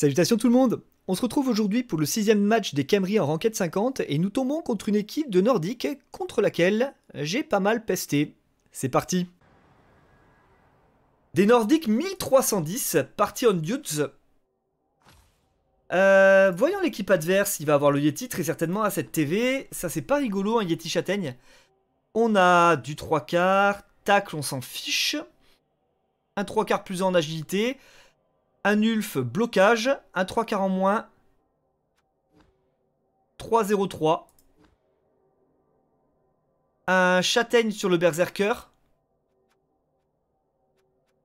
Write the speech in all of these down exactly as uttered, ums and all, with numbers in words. Salutations tout le monde. On se retrouve aujourd'hui pour le sixième match des Khemri en Ranked cinquante et nous tombons contre une équipe de Nordiques contre laquelle j'ai pas mal pesté. C'est parti. Des Nordiques mille trois cent dix, party on dudes. Euh, voyons l'équipe adverse, il va avoir le Yeti très certainement à cette T V. Ça c'est pas rigolo un Yeti châtaigne. On a du trois quarts, tacle on s'en fiche. Un trois quarts plus un en agilité. Un Ulf blocage. Un trois quarts en moins. trois zéro trois. Un châtaigne sur le berserker.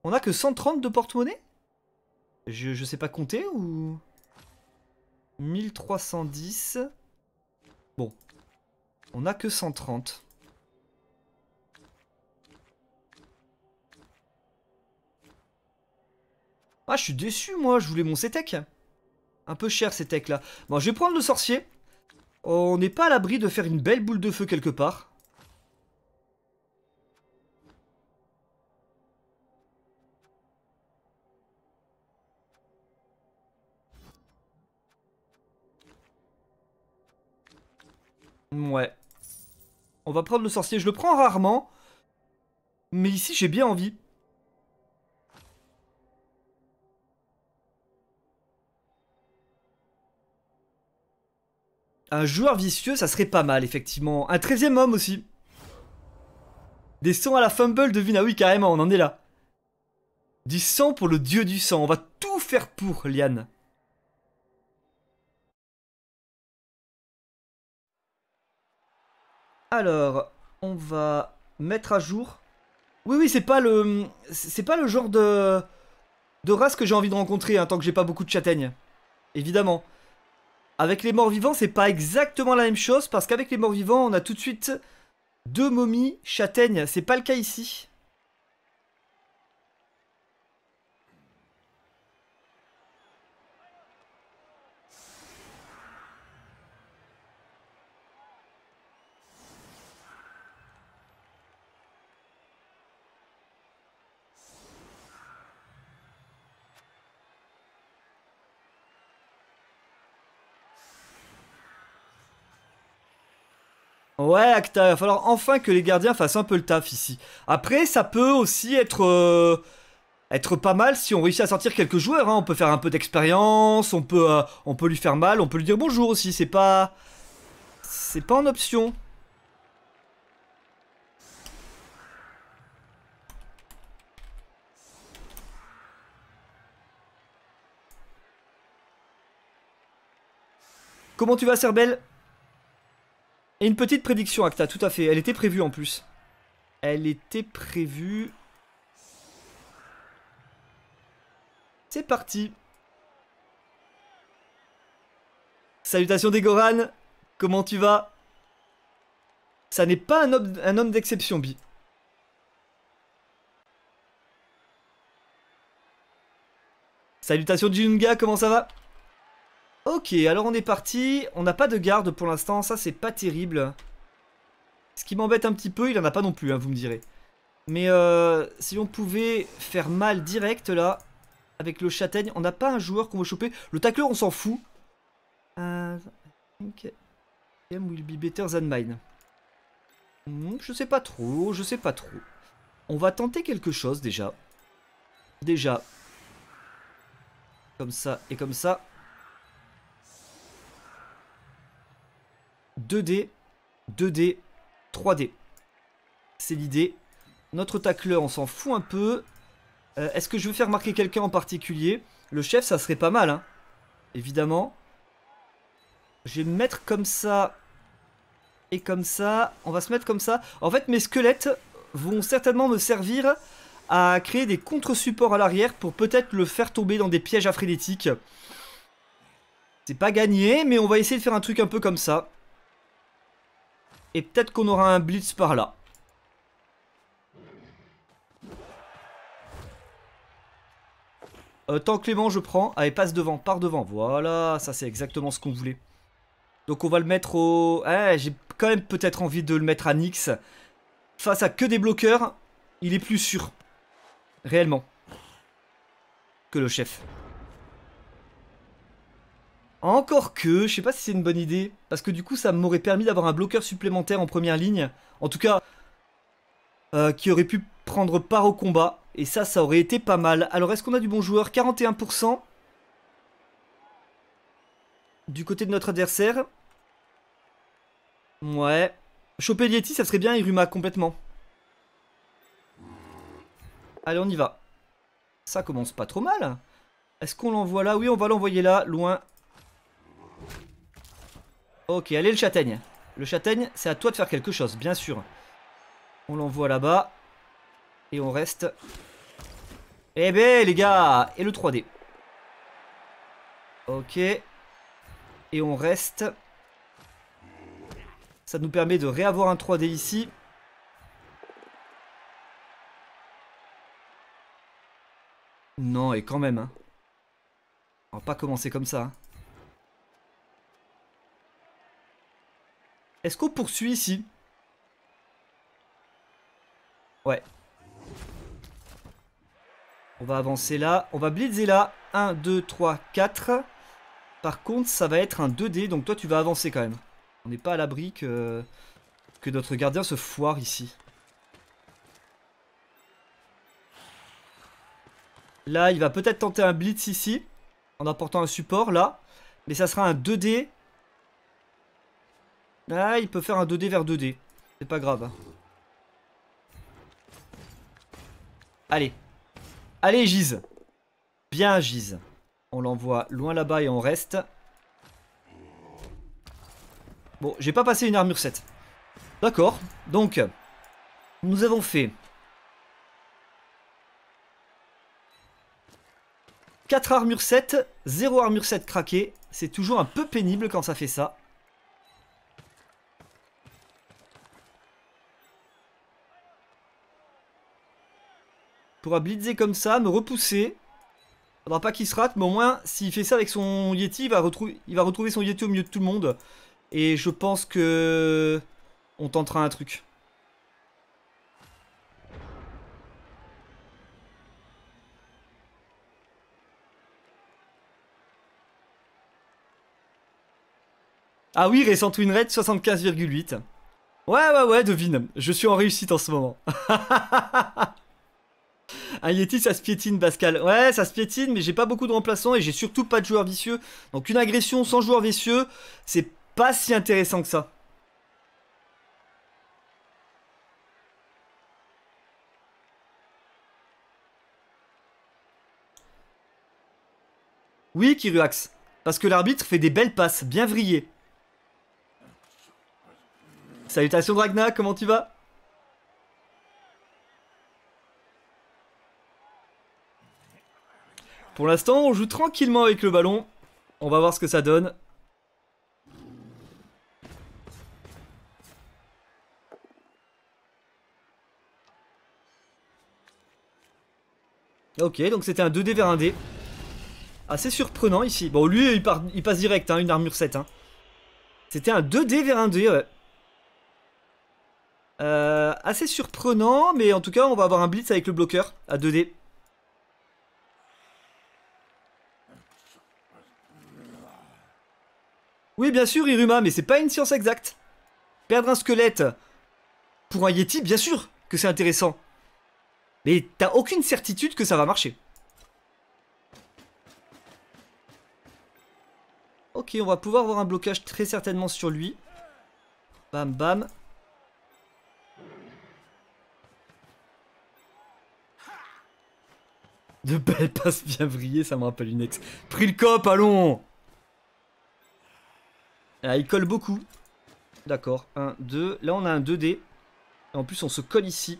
On a que cent trente de porte-monnaie. Je, je sais pas compter ou... mille trois cent dix. Bon. On a que cent trente. Ah, je suis déçu, moi. Je voulais mon Setec. Un peu cher, Setec, là. Bon, je vais prendre le sorcier. On n'est pas à l'abri de faire une belle boule de feu quelque part. Ouais. On va prendre le sorcier. Je le prends rarement. Mais ici, j'ai bien envie. Un joueur vicieux, ça serait pas mal, effectivement. Un treizième homme aussi. Des cent à la fumble de Vinaoui, carrément, on en est là. Du sang pour le dieu du sang. On va tout faire pour, Eliane. Alors, on va mettre à jour. Oui, oui, c'est pas le... C'est pas le genre de... de race que j'ai envie de rencontrer, hein, tant que j'ai pas beaucoup de châtaignes. Évidemment. Avec les morts-vivants, c'est pas exactement la même chose, parce qu'avec les morts-vivants, on a tout de suite deux momies châtaignes. C'est pas le cas ici. Ouais, Acta, il va falloir enfin que les gardiens fassent un peu le taf ici. Après, ça peut aussi être euh, être pas mal si on réussit à sortir quelques joueurs. Hein. On peut faire un peu d'expérience, on peut euh, on peut lui faire mal, on peut lui dire bonjour aussi. C'est pas c'est pas en option. Comment tu vas, Cerbelle? Et une petite prédiction, Acta, tout à fait. Elle était prévue en plus. Elle était prévue. C'est parti. Salutations des Goranes. Comment tu vas? Ça n'est pas un homme, un homme d'exception, Bi. Salutations Jinunga, comment ça va? Ok, alors on est parti. On n'a pas de garde pour l'instant. Ça, c'est pas terrible. Ce qui m'embête un petit peu, il en a pas non plus, hein, vous me direz. Mais euh, si on pouvait faire mal direct, là, avec le châtaigne, on n'a pas un joueur qu'on veut choper. Le tacleur, on s'en fout. Euh, okay. Game will be better than mine. Hmm, je sais pas trop, je sais pas trop. On va tenter quelque chose, déjà. Déjà. Comme ça et comme ça. deux D, deux D, trois D. C'est l'idée. Notre tacleur, on s'en fout un peu. Euh, Est-ce que je veux faire marquer quelqu'un en particulier? Le chef, ça serait pas mal, hein. Évidemment. Je vais me mettre comme ça. Et comme ça. On va se mettre comme ça. En fait, mes squelettes vont certainement me servir à créer des contre-supports à l'arrière pour peut-être le faire tomber dans des pièges affrénétiques. C'est pas gagné, mais on va essayer de faire un truc un peu comme ça. Et peut-être qu'on aura un blitz par là. Euh, tant Clément, je prends. Allez, passe devant, par devant. Voilà, ça c'est exactement ce qu'on voulait. Donc on va le mettre au... Eh, j'ai quand même peut-être envie de le mettre à Nyx. Face à que des bloqueurs, il est plus sûr. Réellement. Que le chef. Encore que, je sais pas si c'est une bonne idée, parce que du coup ça m'aurait permis d'avoir un bloqueur supplémentaire en première ligne, en tout cas, euh, qui aurait pu prendre part au combat, et ça, ça aurait été pas mal. Alors est-ce qu'on a du bon joueur? Quarante et un pour cent du côté de notre adversaire. Ouais. Choper Yeti, ça serait bien, Iruma complètement. Allez, on y va. Ça commence pas trop mal. Est-ce qu'on l'envoie là? Oui, on va l'envoyer là, loin. Ok, allez le châtaigne. Le châtaigne, c'est à toi de faire quelque chose, bien sûr. On l'envoie là-bas. Et on reste. Eh ben, les gars! Et le trois D. Ok. Et on reste. Ça nous permet de réavoir un trois D ici. Non, et quand même. Hein. On va pas commencer comme ça. Hein. Est-ce qu'on poursuit ici? Ouais. On va avancer là. On va blitzer là. un, deux, trois, quatre. Par contre, ça va être un deux D. Donc toi, tu vas avancer quand même. On n'est pas à l'abri que... que notre gardien se foire ici. Là, il va peut-être tenter un blitz ici. En apportant un support là. Mais ça sera un deux D. Là, il peut faire un deux D vers deux D. C'est pas grave. Hein. Allez. Allez, Giz. Bien, Giz. On l'envoie loin là-bas et on reste. Bon, j'ai pas passé une armure sept. D'accord. Donc, nous avons fait quatre armures sept, zéro armure sept craquée. C'est toujours un peu pénible quand ça fait ça. Il pourra blitzer comme ça, me repousser. Faudra pas qu'il se rate, mais au moins, s'il fait ça avec son Yeti, il va, il va retrouver son Yeti au milieu de tout le monde. Et je pense que... on tentera un truc. Ah oui, récent winrate soixante-quinze virgule huit. Ouais, ouais, ouais, devine. Je suis en réussite en ce moment. Un Yeti, ça se piétine, Pascal. Ouais, ça se piétine, mais j'ai pas beaucoup de remplaçants et j'ai surtout pas de joueurs vicieux. Donc une agression sans joueurs vicieux, c'est pas si intéressant que ça. Oui, Kiruax. Parce que l'arbitre fait des belles passes, bien vrillées. Salutations, Dragna, comment tu vas? Pour l'instant, on joue tranquillement avec le ballon. On va voir ce que ça donne. Ok, donc c'était un deux D vers un D. Assez surprenant ici. Bon, lui, il, part, il passe direct, hein, une armure sept. Hein. C'était un deux D vers un D, ouais. Euh, assez surprenant, mais en tout cas, on va avoir un blitz avec le bloqueur à deux D. Oui, bien sûr, Iruma, mais c'est pas une science exacte. Perdre un squelette pour un Yeti, bien sûr que c'est intéressant. Mais t'as aucune certitude que ça va marcher. Ok, on va pouvoir avoir un blocage très certainement sur lui. Bam, bam. De belles passes bien vrillées, ça me rappelle une ex. Prilkop, allons! Ah, il colle beaucoup. D'accord, un, deux. Là, on a un deux D. Et en plus, on se colle ici.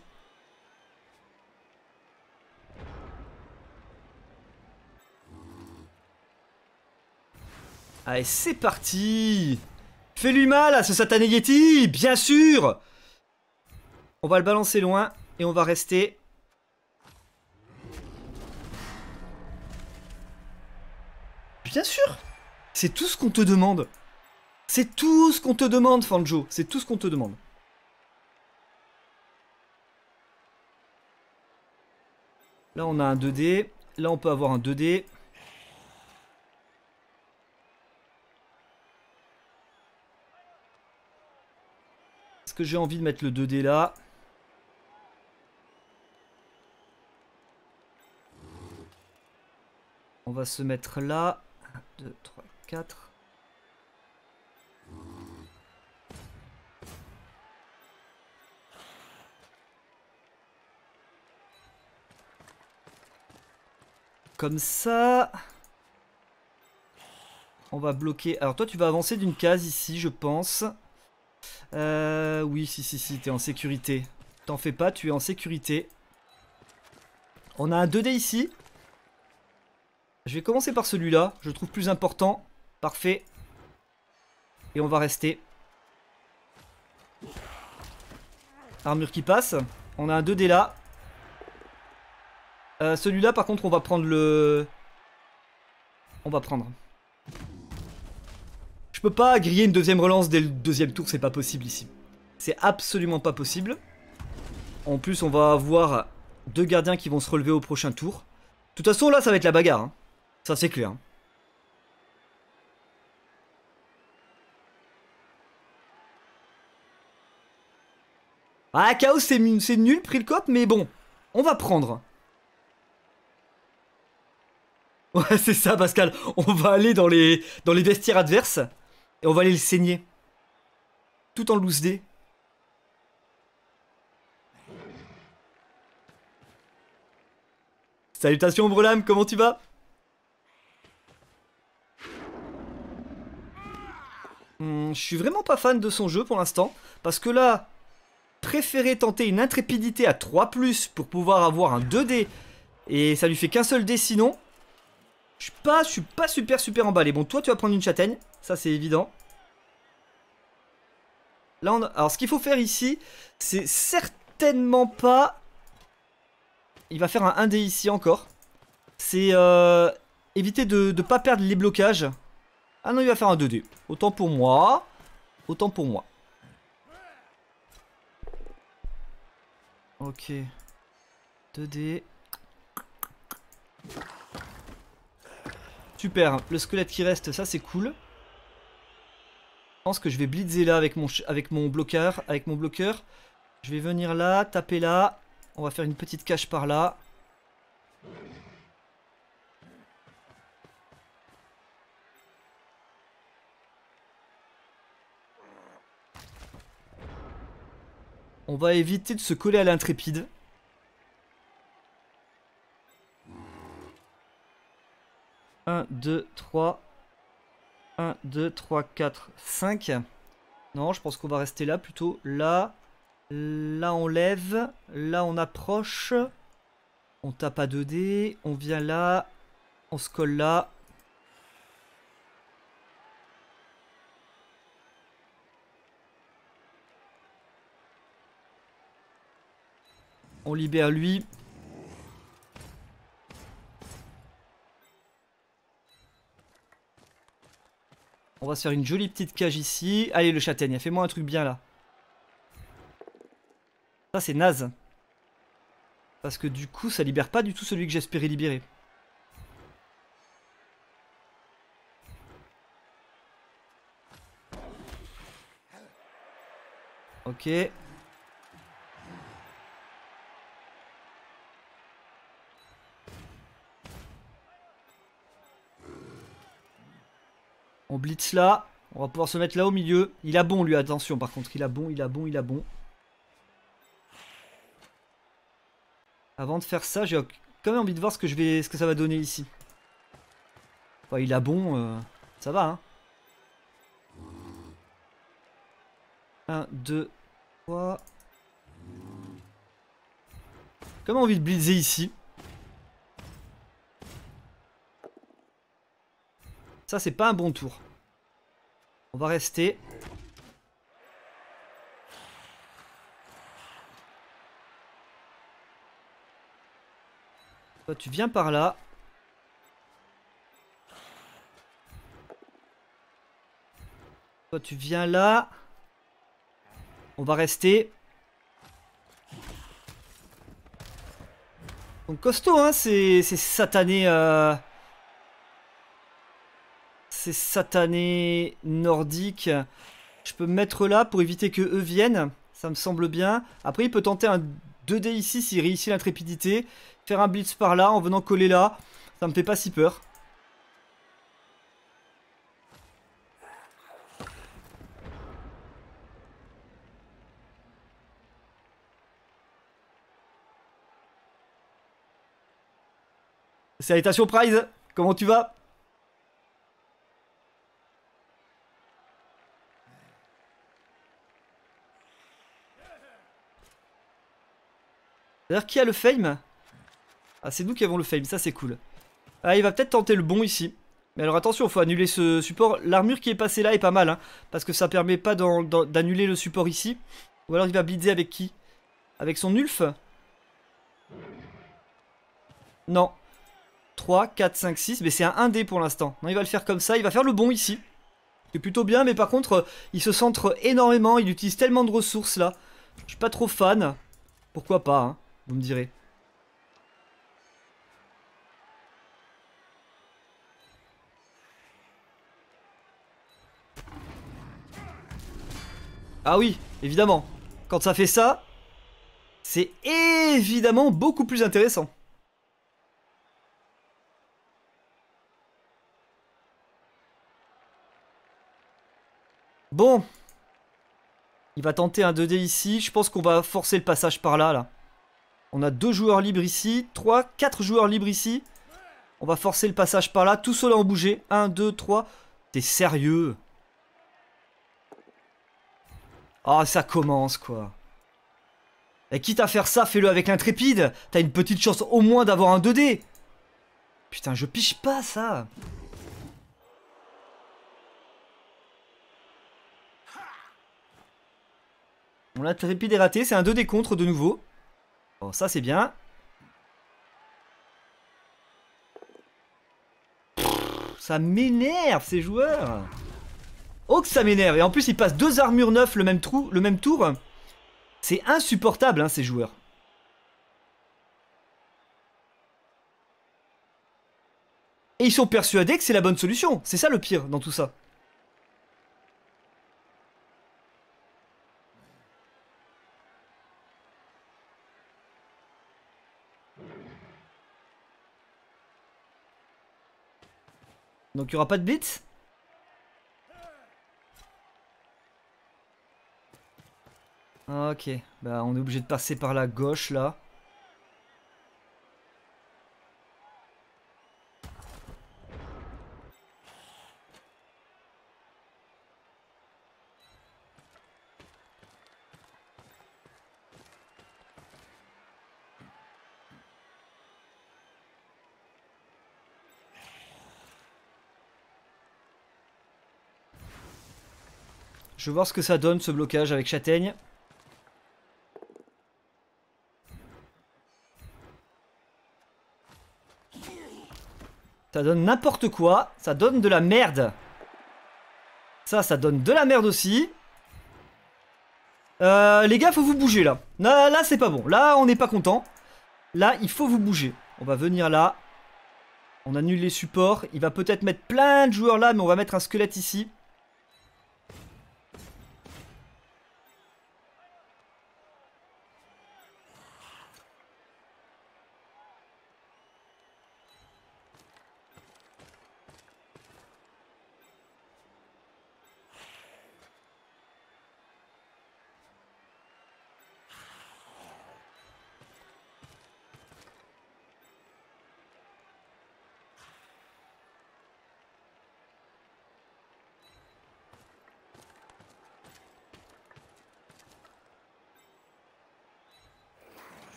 Allez, c'est parti. Fais-lui mal à ce satané Yeti, bien sûr. On va le balancer loin et on va rester. Bien sûr. C'est tout ce qu'on te demande. C'est tout ce qu'on te demande, Fanjo. C'est tout ce qu'on te demande. Là, on a un deux D. Là, on peut avoir un deux D. que j'ai envie de mettre le deux dés là? On va se mettre là. un, deux, trois, quatre. Comme ça. On va bloquer. Alors toi tu vas avancer d'une case ici je pense. Euh, oui si si si t'es en sécurité. T'en fais pas, tu es en sécurité. On a un deux dés ici. Je vais commencer par celui-là. Je le trouve plus important. Parfait. Et on va rester. Armure qui passe. On a un deux dés là. Euh, celui-là par contre on va prendre le... On va prendre. Je peux pas griller une deuxième relance dès le deuxième tour, c'est pas possible ici. C'est absolument pas possible. En plus on va avoir deux gardiens qui vont se relever au prochain tour. De toute façon là ça va être la bagarre. Hein. Ça c'est clair. Hein. Ah chaos c'est nul, Prilkop, mais bon. On va prendre. Ouais, c'est ça, Pascal. On va aller dans les, dans les vestiaires adverses et on va aller le saigner. Tout en loose dé. Salutations, Brelam, comment tu vas? hum, Je suis vraiment pas fan de son jeu pour l'instant. Parce que là, préférer tenter une intrépidité à trois plus pour pouvoir avoir un deux dés et ça lui fait qu'un seul dé sinon. Je suis pas, je suis pas super super emballé. Bon, toi tu vas prendre une châtaigne, ça c'est évident. Là, on a... alors ce qu'il faut faire ici, c'est certainement pas. Il va faire un un dé ici encore. C'est euh... éviter de ne pas perdre les blocages. Ah non, il va faire un deux dés. Autant pour moi, autant pour moi. Ok, deux dés. Super, le squelette qui reste, ça c'est cool. Je pense que je vais blitzer là avec mon, avec mon bloqueur, avec mon bloqueur. Je vais venir là, taper là. On va faire une petite cache par là. On va éviter de se coller à l'intrépide. un, deux, trois, un, deux, trois, quatre, cinq. Non, je pense qu'on va rester là plutôt. Là, là on lève, là on approche. On tape à deux dés, on vient là, on se colle là. On libère lui. On va se faire une jolie petite cage ici. Allez le châtaigne, fais-moi un truc bien là. Ça c'est naze. Parce que du coup ça libère pas du tout celui que j'espérais libérer. Ok. On blitz là, on va pouvoir se mettre là au milieu. Il a bon lui, attention par contre, il a bon, il a bon, il a bon. Avant de faire ça, j'ai quand même envie de voir ce que, je vais, ce que ça va donner ici. Enfin, il a bon, euh, ça va hein. un, deux, trois. J'ai quand même envie de blitzer ici. Ça c'est pas un bon tour. On va rester. Toi tu viens par là. Toi tu viens là. On va rester. Donc costaud hein, c'est satané... Euh... Ces satanés nordiques. Je peux me mettre là pour éviter que eux viennent. ça me semble bien. Après, il peut tenter un deux dés ici s'il réussit l'intrépidité. Faire un blitz par là en venant coller là. Ça me fait pas si peur. Salutations Prize, comment tu vas? D'ailleurs, qui a le fame? Ah, c'est nous qui avons le fame, ça c'est cool. Ah, il va peut-être tenter le bon ici. Mais alors attention, il faut annuler ce support. L'armure qui est passée là est pas mal, hein, parce que ça permet pas d'annuler le support ici. Ou alors il va blitzer avec qui? Avec son Ulf? Non. trois, quatre, cinq, six, mais c'est un un dé pour l'instant. Non, il va le faire comme ça, il va faire le bon ici. C'est plutôt bien, mais par contre, il se centre énormément, il utilise tellement de ressources là. Je suis pas trop fan. Pourquoi pas, hein, vous me direz. Ah oui, évidemment. Quand ça fait ça, c'est évidemment beaucoup plus intéressant. Bon, il va tenter un deux dés ici, je pense qu'on va forcer le passage par là, là. On a deux joueurs libres ici, trois, quatre joueurs libres ici. On va forcer le passage par là, tout seul en bouger, un, deux, trois. T'es sérieux? Ah, ça commence quoi. Et quitte à faire ça, fais-le avec l'intrépide. T'as une petite chance au moins d'avoir un deux dés. Putain, je pige pas ça. On l'a trépide et raté, c'est un deux dés contre de nouveau. Bon, ça c'est bien. Pff, ça m'énerve ces joueurs. Oh que ça m'énerve. Et en plus ils passent deux armures neuves le même, trou, le même tour. C'est insupportable hein, ces joueurs. Et ils sont persuadés que c'est la bonne solution. C'est ça le pire dans tout ça. Donc il n'y aura pas de blitz. Ok, bah on est obligé de passer par la gauche là. Je vais voir ce que ça donne ce blocage avec châtaigne. Ça donne n'importe quoi. Ça donne de la merde. Ça, ça donne de la merde aussi. Euh, les gars, faut vous bouger là. Là, là c'est pas bon. Là, on n'est pas content. Là, il faut vous bouger. On va venir là. On annule les supports. Il va peut-être mettre plein de joueurs là, mais on va mettre un squelette ici.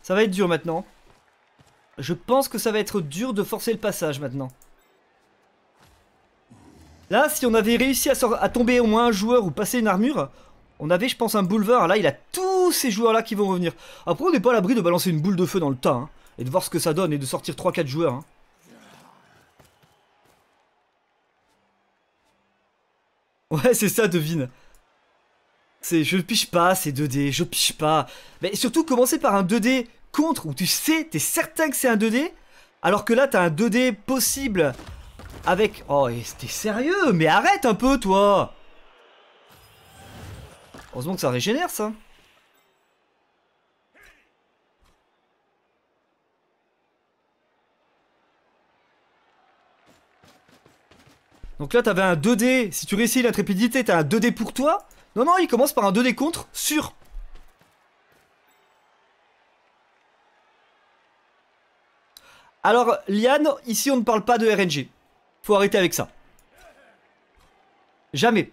Ça va être dur maintenant. Je pense que ça va être dur de forcer le passage maintenant. Là, si on avait réussi à, à tomber au moins un joueur ou passer une armure, on avait, je pense, un boulevard. Là, il a tous ces joueurs-là qui vont revenir. Après, on n'est pas à l'abri de balancer une boule de feu dans le tas, hein, et de voir ce que ça donne, et de sortir trois quatre joueurs. Hein. Ouais, c'est ça, devine. Je pige pas ces deux dés, je pige pas. Mais surtout, commencer par un deux dés contre où tu sais, t'es certain que c'est un deux D, alors que là t'as un deux D possible avec... Oh, t'es sérieux? Mais arrête un peu, toi! Heureusement que ça régénère, ça. Donc là, t'avais un deux D. Si tu réussis l'intrépidité, t'as un deux D pour toi. Non, non, il commence par un deux D contre, sûr. Alors, Liane, ici, on ne parle pas de R N G. Faut arrêter avec ça. Jamais.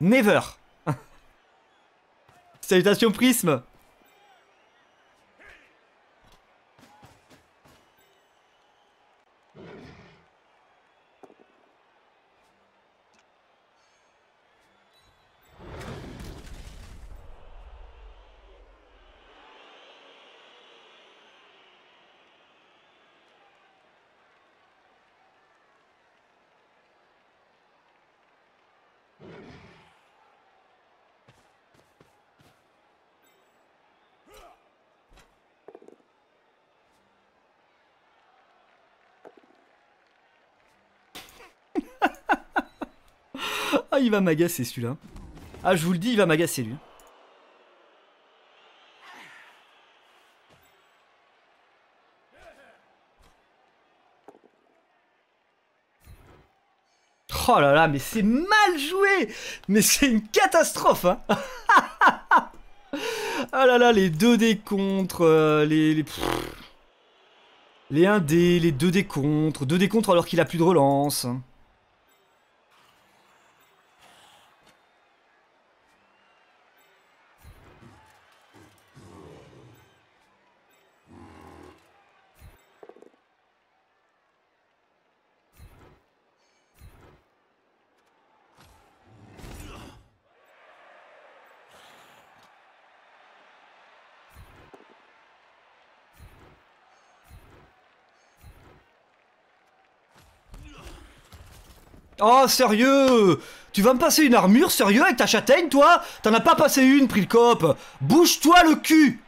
Never. Salutations, Prisme. Ah, il va m'agacer celui-là. Ah, je vous le dis, il va m'agacer lui. Oh là là, mais c'est mal joué! Mais c'est une catastrophe, hein! Ah là là, les deux D contre, euh, les... Les, pff, les un D, les deux D contre, deux D contre alors qu'il a plus de relance. Oh, sérieux? Tu vas me passer une armure, sérieux, avec ta châtaigne, toi? T'en as pas passé une, Prilkop. Bouge-toi le cul!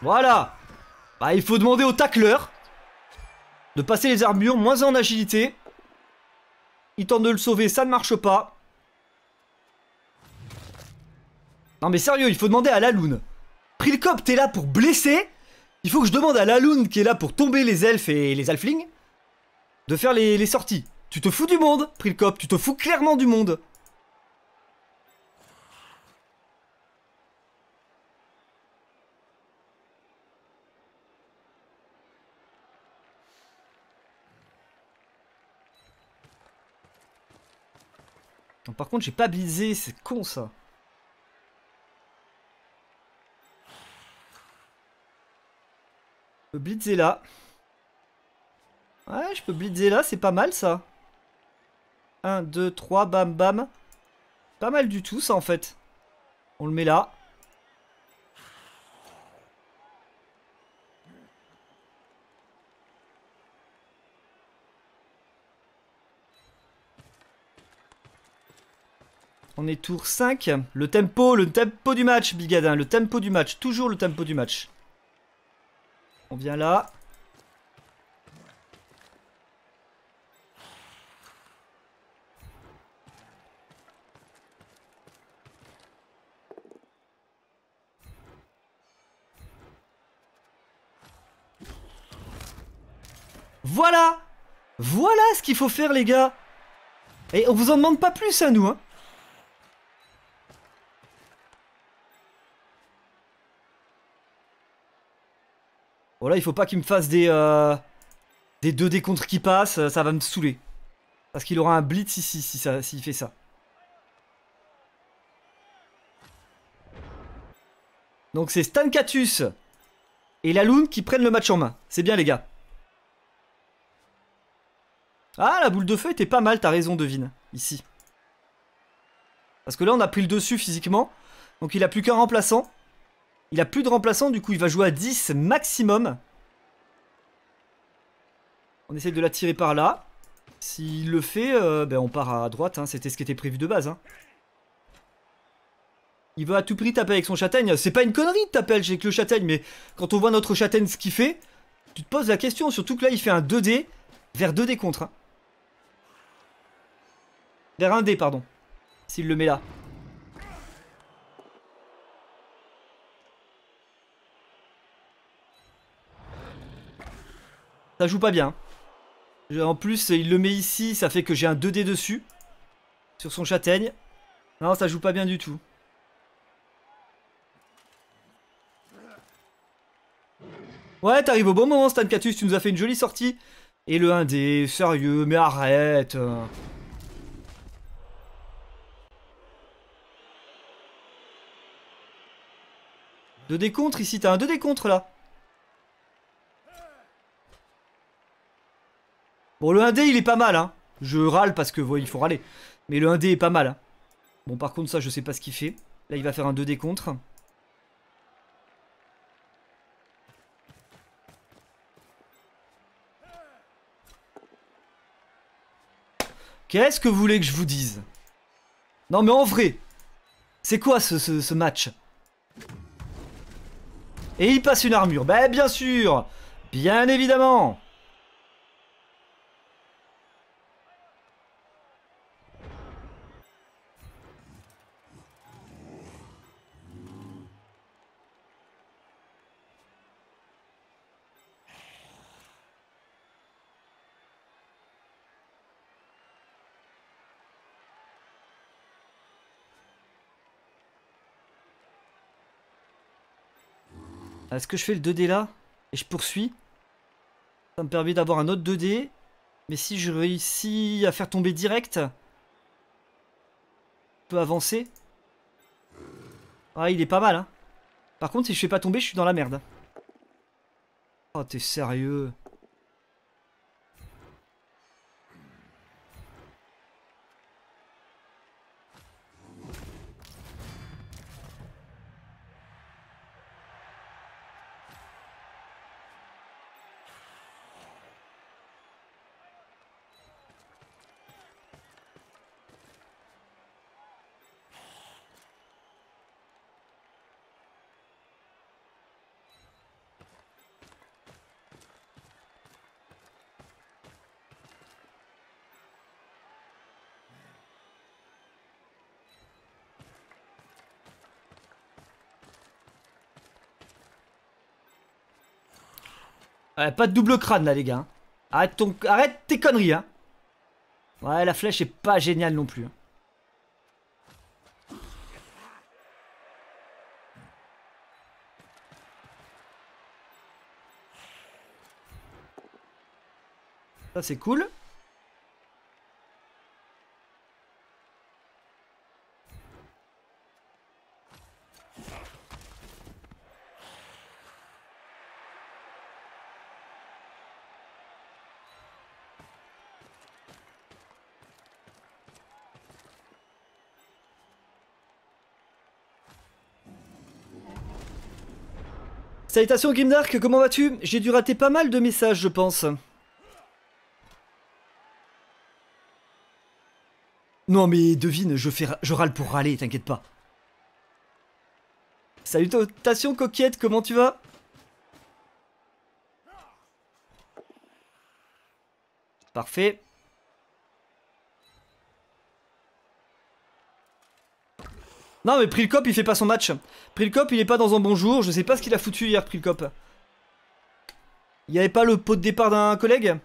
Voilà. Bah, il faut demander au tacleur de passer les armures, moins en agilité. Il tente de le sauver, ça ne marche pas. Non mais sérieux, il faut demander à la Lune. Prilkop, t'es là pour blesser. Il faut que je demande à la Lune qui est là pour tomber les elfes et les alflings de faire les, les sorties. Tu te fous du monde, Prilkop, tu te fous clairement du monde. Non, par contre, j'ai pas visé, c'est con ça. Je peux blitzer là. Ouais, je peux blitzer là, c'est pas mal ça. un, deux, trois, bam bam. Pas mal du tout ça en fait. On le met là. On est tour cinq. Le tempo, le tempo du match, Bigadin. Le tempo du match, toujours le tempo du match. On vient là. Voilà. Voilà ce qu'il faut faire, les gars. Et on vous en demande pas plus à nous, hein. Oh là, il faut pas qu'il me fasse des, euh, des deux D contre qui passent, ça va me saouler. Parce qu'il aura un blitz ici, si ça, s'il fait ça. Donc c'est Stankatus et la Lune qui prennent le match en main. C'est bien les gars. Ah, la boule de feu était pas mal, t'as raison, devine, ici. Parce que là, on a pris le dessus physiquement, donc il a plus qu'un remplaçant. Il a plus de remplaçant, du coup il va jouer à dix maximum. On essaye de l'attirer par là. S'il le fait, euh, ben on part à droite. Hein. C'était ce qui était prévu de base. Hein. Il veut à tout prix taper avec son châtaigne. C'est pas une connerie de taper avec le châtaigne. Mais quand on voit notre châtaigne ce qu'il fait, tu te poses la question. Surtout que là, il fait un deux dés. Vers deux dés contre. Hein. Vers un dé, pardon. S'il le met là. Ça joue pas bien. En plus, il le met ici, ça fait que j'ai un deux dés dessus. Sur son châtaigne. Non, ça joue pas bien du tout. Ouais, t'arrives au bon moment, Stankatus. Tu nous as fait une jolie sortie. Et le un dé, sérieux, mais arrête. deux dés contre ici, t'as un deux dés contre là. Bon, le un dé il est pas mal, hein. Je râle parce que ouais, il faut râler. Mais le un dé est pas mal. Hein. Bon, par contre, ça, je sais pas ce qu'il fait. Là, il va faire un deux dés contre. Qu'est-ce que vous voulez que je vous dise? Non, mais en vrai, c'est quoi ce, ce, ce match? Et il passe une armure. Bah, bien sûr! Bien évidemment! Est-ce que je fais le deux dés là? Et je poursuis. Ça me permet d'avoir un autre deux dés. Mais si je réussis à faire tomber direct, je peux avancer. Ah, il est pas mal. Hein. Par contre, si je fais pas tomber, je suis dans la merde. Oh, t'es sérieux? Ouais, pas de double crâne là les gars. Arrête, ton... Arrête tes conneries hein. Ouais, la flèche est pas géniale non plus. Ça c'est cool. Salutations Grimdark, comment vas-tu? J'ai dû rater pas mal de messages je pense. Non mais devine, je, fais je râle pour râler, t'inquiète pas. Salutations Coquette, comment tu vas? Parfait. Non mais Prilkop il fait pas son match. Prilkop il est pas dans un bon jour. Je sais pas ce qu'il a foutu hier Prilkop. Il y avait pas le pot de départ d'un collègue?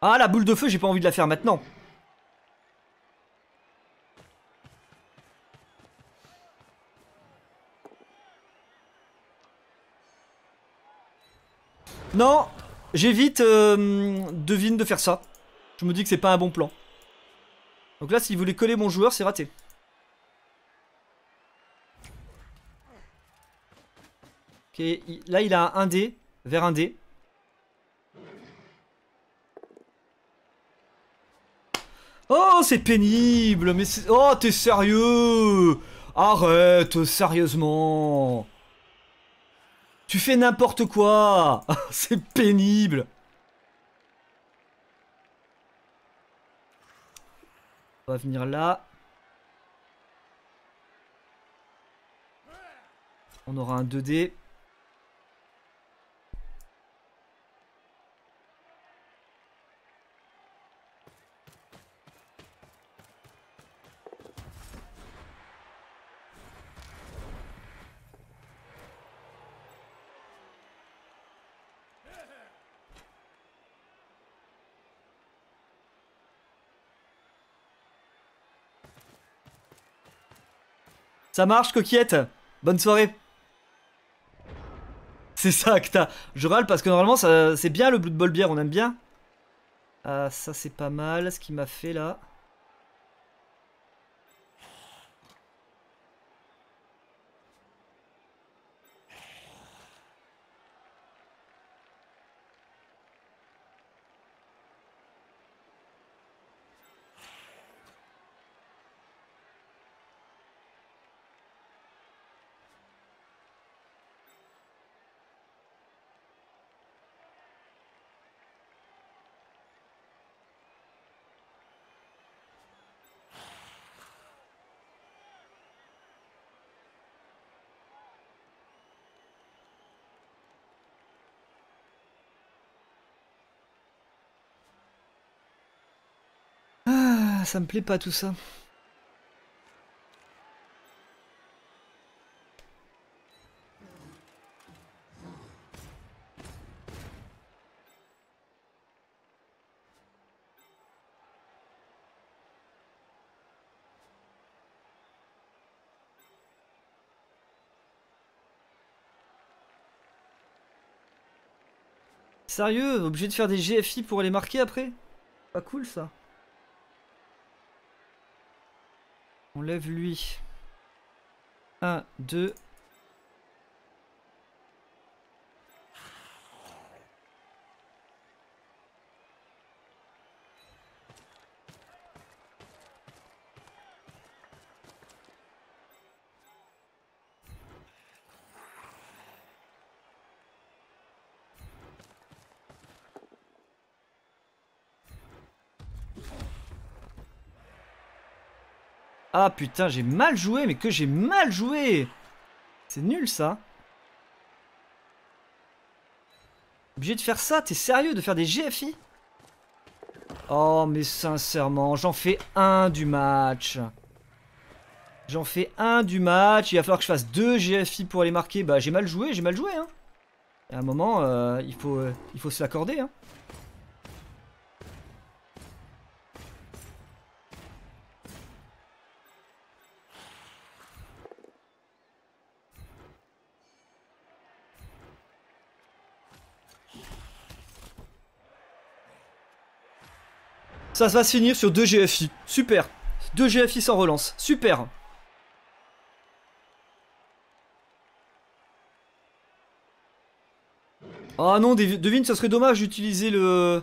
Ah la boule de feu j'ai pas envie de la faire maintenant. Non. J'évite, euh, devine, de faire ça. Je me dis que c'est pas un bon plan. Donc là, s'il voulait coller mon joueur, c'est raté. Ok, là, il a un dé, vers un dé. Oh, c'est pénible, mais c'est... Oh, t'es sérieux? Arrête, sérieusement. Tu fais n'importe quoi. C'est pénible. On va venir là. On aura un deux dés. Ça marche, coquillette. Bonne soirée. C'est ça que t'as. Je râle parce que normalement, c'est bien le Blood Bowl bière, on aime bien. Ah, ça, c'est pas mal ce qu'il m'a fait là. Ça me plaît pas tout ça. Sérieux, obligé de faire des G F I pour les marquer après? Pas cool ça. On lève lui. un, deux. Ah putain, j'ai mal joué, mais que j'ai mal joué. C'est nul ça. Obligé de faire ça, t'es sérieux de faire des G F I? Oh mais sincèrement, j'en fais un du match. J'en fais un du match, il va falloir que je fasse deux G F I pour aller marquer. Bah j'ai mal joué, j'ai mal joué. Hein. Et à un moment, euh, il faut, euh, il faut se l'accorder. Hein. Ça va se finir sur deux G F I. Super. deux G F I sans relance. Super. Ah non, devine, ça serait dommage d'utiliser le...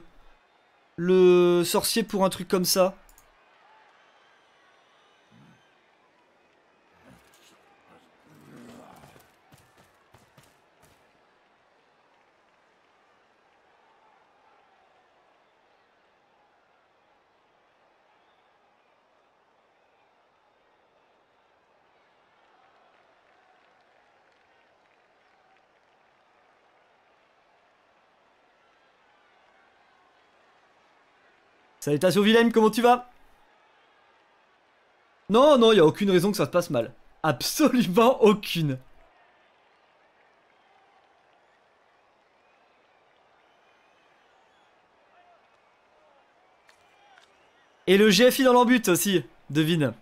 le sorcier pour un truc comme ça. Salutations Villaine, comment tu vas? Non, non, il n'y a aucune raison que ça se passe mal. Absolument aucune. Et le G F I dans l'embute aussi, devine.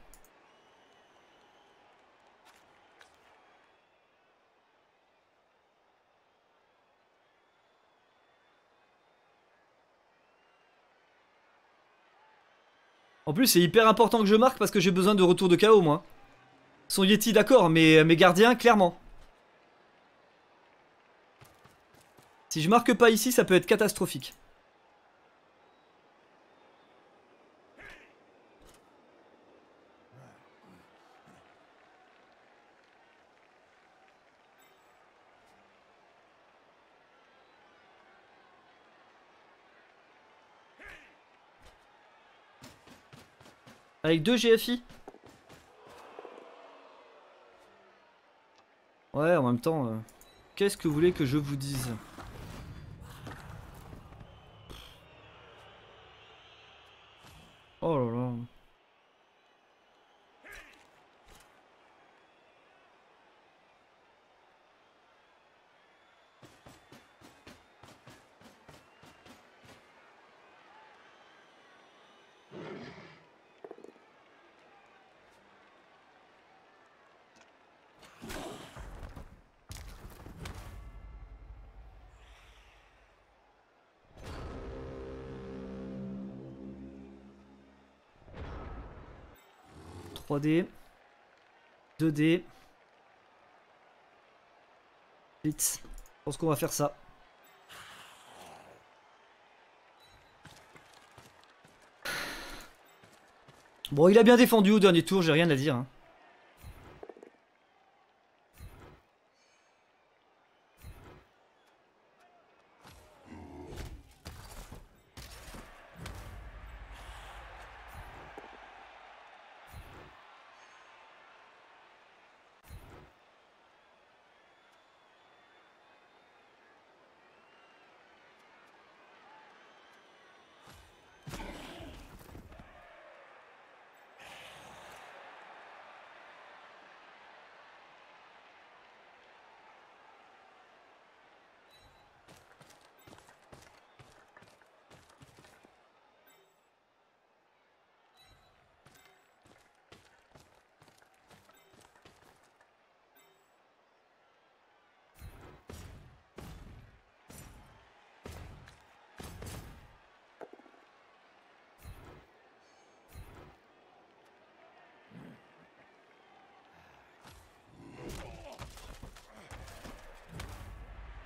En plus, c'est hyper important que je marque parce que j'ai besoin de retour de K O, moi. Son Yeti, d'accord, mais mes gardiens, clairement. Si je marque pas ici, ça peut être catastrophique. Avec deux G F I. Ouais, en même temps, euh, qu'est-ce que vous voulez que je vous dise? Oh là là. trois D, deux D, vite, je pense qu'on va faire ça. Bon, il a bien défendu au dernier tour, j'ai rien à dire. Hein.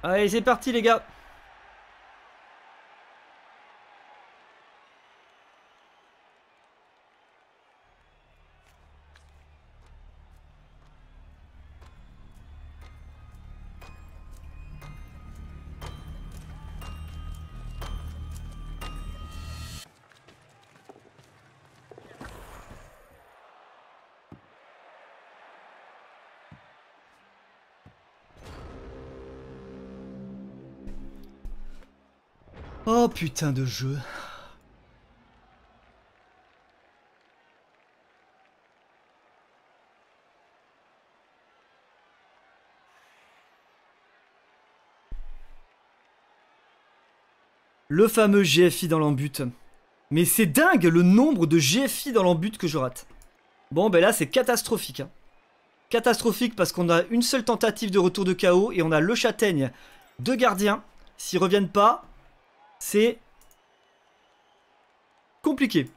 Allez, c'est parti les gars. Oh putain de jeu. Le fameux G F I dans l'embute. Mais c'est dingue le nombre de G F I dans l'embute que je rate. Bon ben là c'est catastrophique. Hein. Catastrophique parce qu'on a une seule tentative de retour de K O et on a le châtaigne. Deux gardiens. S'ils reviennent pas... C'est compliqué.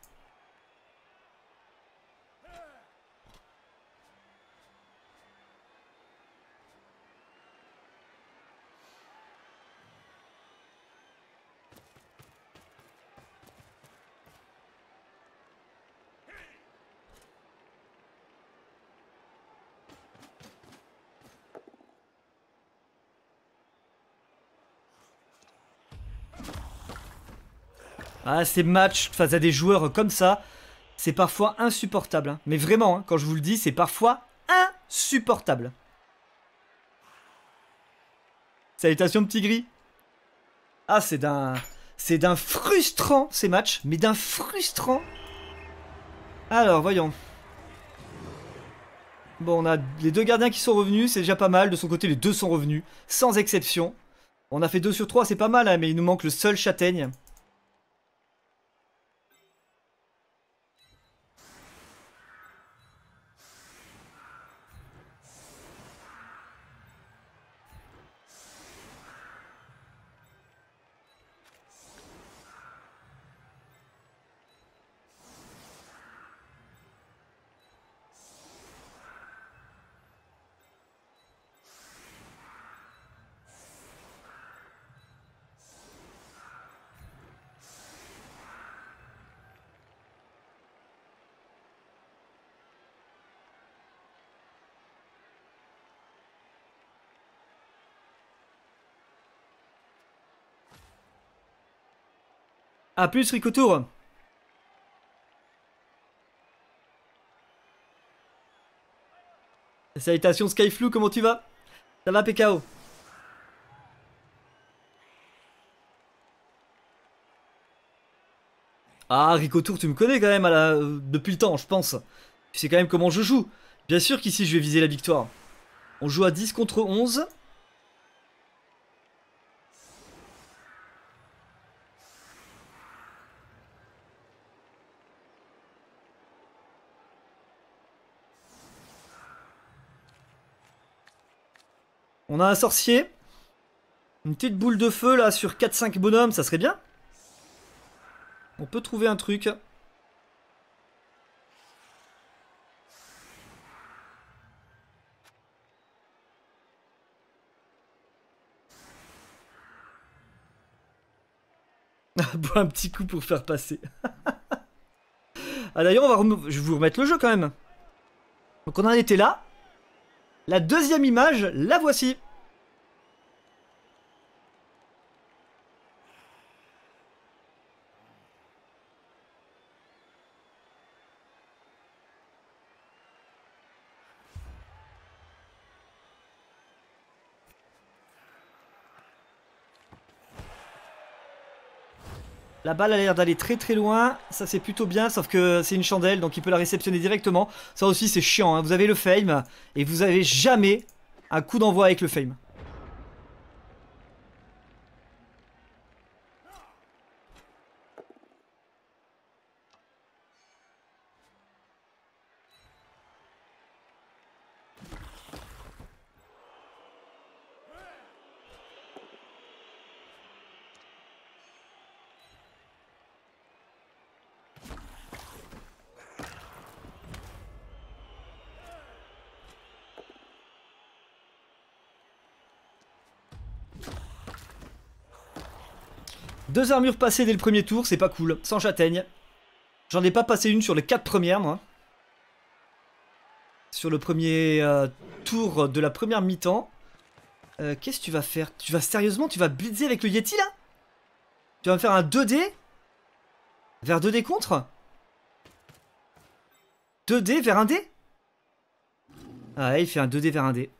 Ah, ces matchs face à des joueurs comme ça, c'est parfois insupportable. Hein. Mais vraiment, hein, quand je vous le dis, c'est parfois insupportable. Salutations, petit gris. Ah, c'est d'un... C'est d'un frustrant, ces matchs. Mais d'un frustrant. Alors, voyons. Bon, on a les deux gardiens qui sont revenus. C'est déjà pas mal. De son côté, les deux sont revenus. Sans exception. On a fait deux sur trois. C'est pas mal, hein, mais il nous manque le seul châtaigne. A plus RicoTour. Salutations Skyflou, comment tu vas? Ça va P K O? Ah, RicoTour, tu me connais quand même à la... depuis le temps, je pense. Tu sais quand même comment je joue. Bien sûr qu'ici, je vais viser la victoire. On joue à dix contre onze. On a un sorcier. Une petite boule de feu là sur quatre cinq bonhommes, ça serait bien. On peut trouver un truc. Bois un petit coup pour faire passer. Ah d'ailleurs, on va rem... je vais vous remettre le jeu quand même. Donc on en était là. La deuxième image, la voici. La balle a l'air d'aller très très loin, ça c'est plutôt bien, sauf que c'est une chandelle, donc il peut la réceptionner directement. Ça aussi c'est chiant, hein. Vous avez le fame, et vous n'avez jamais un coup d'envoi avec le fame. Deux armures passées dès le premier tour, c'est pas cool, sans châtaigne. J'en ai pas passé une sur les quatre premières, moi. Sur le premier euh, tour de la première mi-temps. Euh, Qu'est-ce que tu vas faire? Tu vas sérieusement, tu vas blitzer avec le Yeti, là? Tu vas me faire un deux D? Vers deux D contre? deux D vers un D? Ah ouais, il fait un deux D vers un D.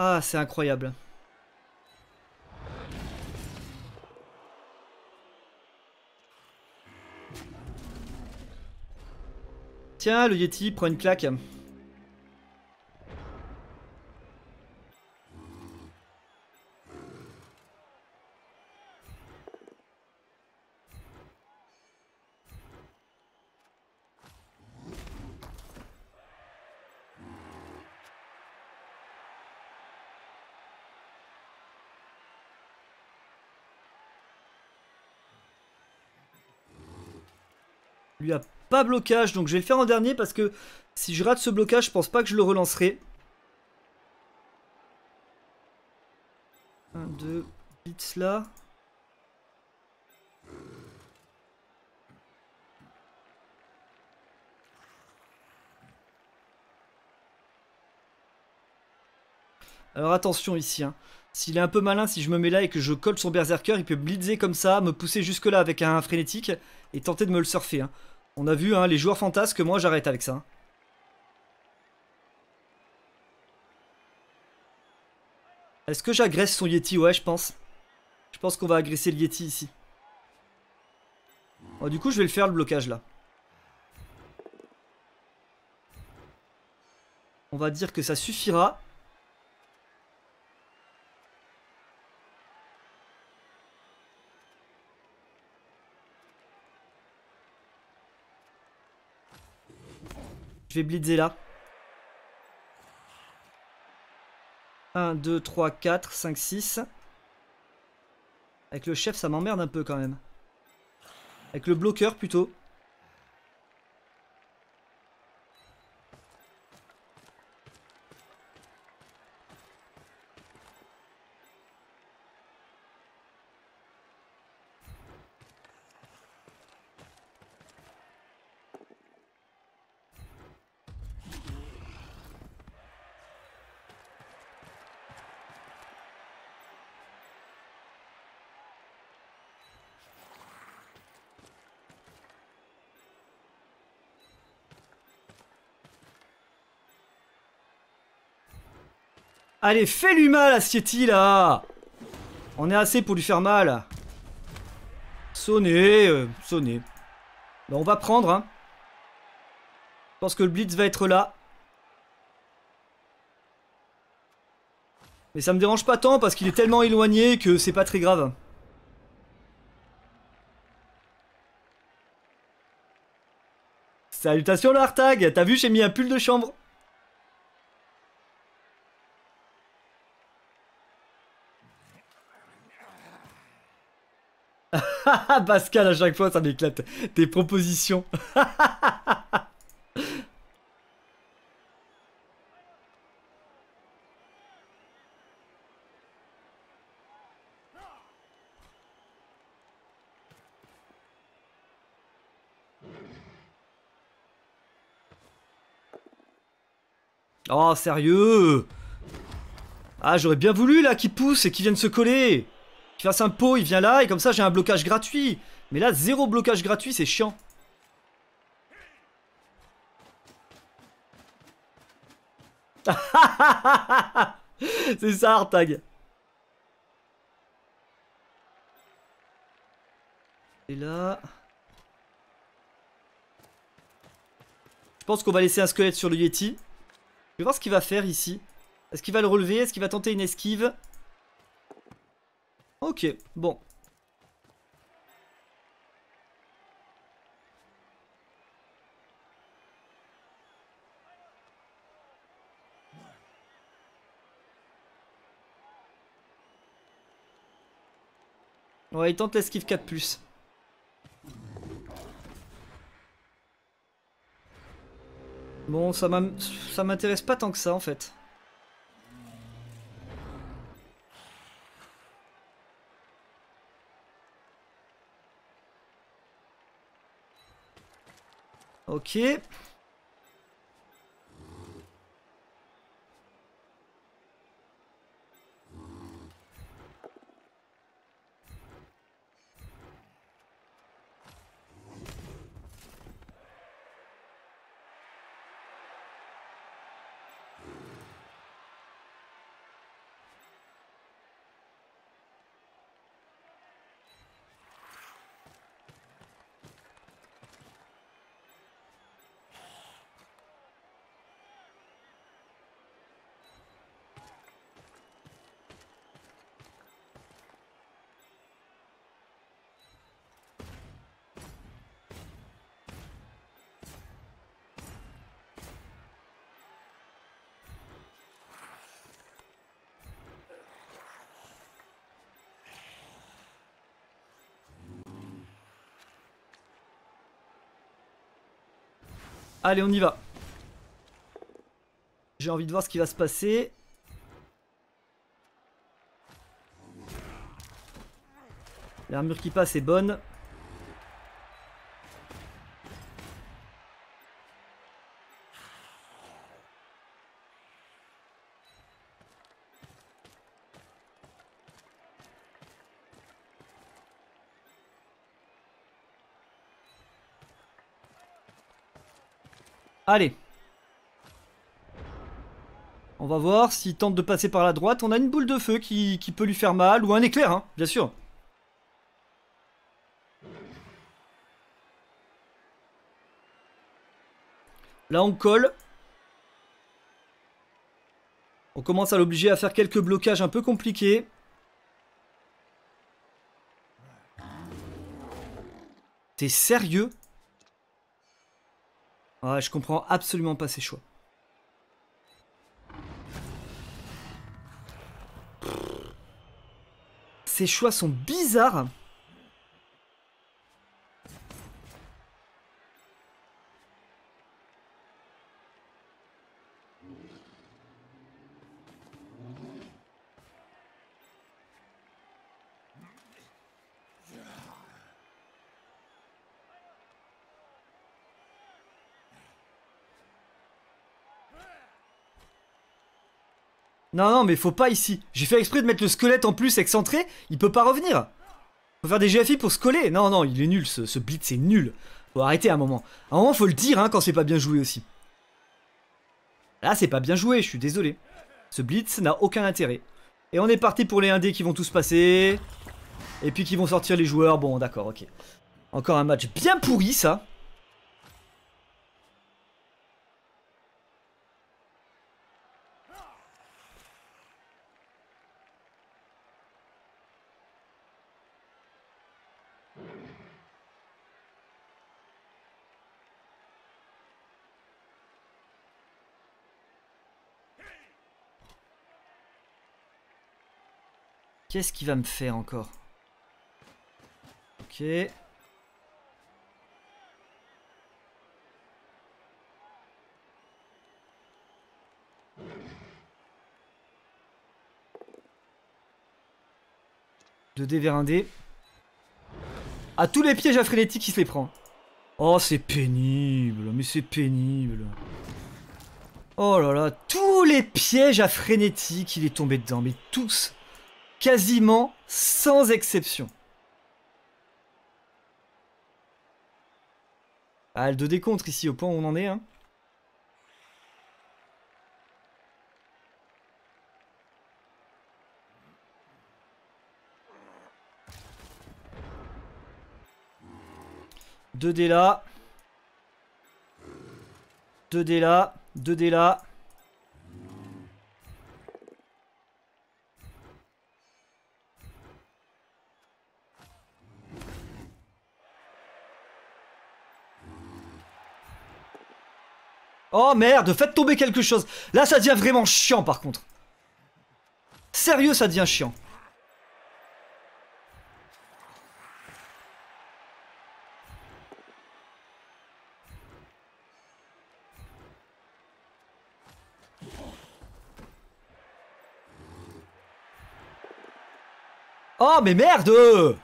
Ah, c'est incroyable. Tiens, le Yeti prend une claque. Lui a pas blocage, donc je vais le faire en dernier parce que si je rate ce blocage, je pense pas que je le relancerai. un, deux, blitz là. Alors attention ici, hein. S'il est un peu malin, si je me mets là et que je colle son berserker, il peut blitzer comme ça, me pousser jusque là avec un frénétique et tenter de me le surfer. Hein. On a vu hein, les joueurs fantasques, moi j'arrête avec ça. Hein. Est-ce que j'agresse son Yeti? Ouais, je pense. Je pense qu'on va agresser le Yeti ici. Bon, du coup, je vais le faire le blocage là. On va dire que ça suffira. Je vais blitzer là. un, deux, trois, quatre, cinq, six. Avec le chef, ça m'emmerde un peu quand même. Avec le bloqueur plutôt. Allez, fais-lui mal, Asietti, là. On est assez pour lui faire mal. Sonnez, euh, sonnez. Ben, on va prendre, hein. Je pense que le blitz va être là. Mais ça me dérange pas tant parce qu'il est tellement éloigné que c'est pas très grave. Salutations le Artag, t'as vu, j'ai mis un pull de chambre. Pascal, à chaque fois ça m'éclate. Tes propositions. Oh, sérieux? Ah, j'aurais bien voulu, là, qu'il pousse et qu'il vienne se coller. Qu'il fasse un pot, il vient là, et comme ça, j'ai un blocage gratuit. Mais là, zéro blocage gratuit, c'est chiant. C'est ça, Artag. Et là... Je pense qu'on va laisser un squelette sur le Yeti. Je vais voir ce qu'il va faire ici. Est-ce qu'il va le relever? Est-ce qu'il va tenter une esquive? Ok, bon. Ouais, il tente l'esquive quatre plus. Bon, ça m'intéresse pas tant que ça, en fait. Ok. Allez, on y va. J'ai envie de voir ce qui va se passer. L'armure qui passe est bonne. Allez. On va voir s'il tente de passer par la droite. On a une boule de feu qui, qui peut lui faire mal. Ou un éclair, hein, bien sûr. Là, on colle. On commence à l'obliger à faire quelques blocages un peu compliqués. T'es sérieux ? Ouais, je comprends absolument pas ses choix. Ses choix sont bizarres. Non, non, mais faut pas ici. J'ai fait exprès de mettre le squelette en plus excentré. Il peut pas revenir. Faut faire des G F I pour se coller. Non, non, il est nul. Ce, ce blitz est nul. Faut arrêter un moment. À un moment, faut le dire hein, quand c'est pas bien joué aussi. Là, c'est pas bien joué. Je suis désolé. Ce blitz n'a aucun intérêt. Et on est parti pour les un dés qui vont tous passer. Et puis qui vont sortir les joueurs. Bon, d'accord, ok. Encore un match bien pourri, ça. Qu'est-ce qu'il va me faire encore? Ok. deux dés vers un dé. À tous les pièges à frénétique, qui se les prend. Oh, c'est pénible. Mais c'est pénible. Oh là là. Tous les pièges à frénétique, il est tombé dedans. Mais tous. Quasiment sans exception. Ah, le deux dés contre ici, au point où on en est. Hein. deux dés là. deux dés là. deux dés là. Oh merde, faites tomber quelque chose. Là ça devient vraiment chiant par contre. Sérieux, ça devient chiant. Oh mais merde!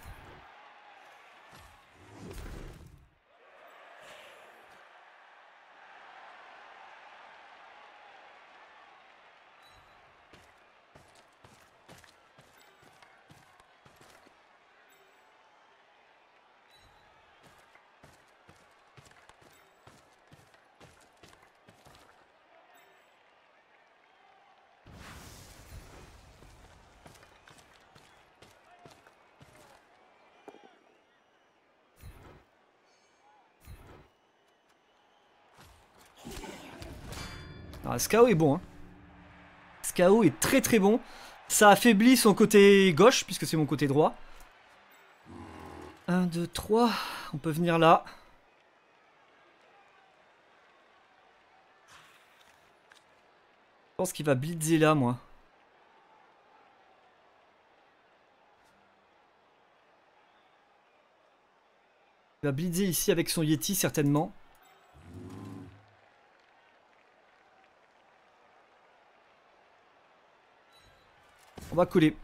Ah, ce K O est bon, hein. Ce K O est très très bon. Ça affaiblit son côté gauche, puisque c'est mon côté droit. un, deux, trois. On peut venir là. Je pense qu'il va blitzer là, moi. Il va blitzer ici avec son Yeti, certainement. On va coller.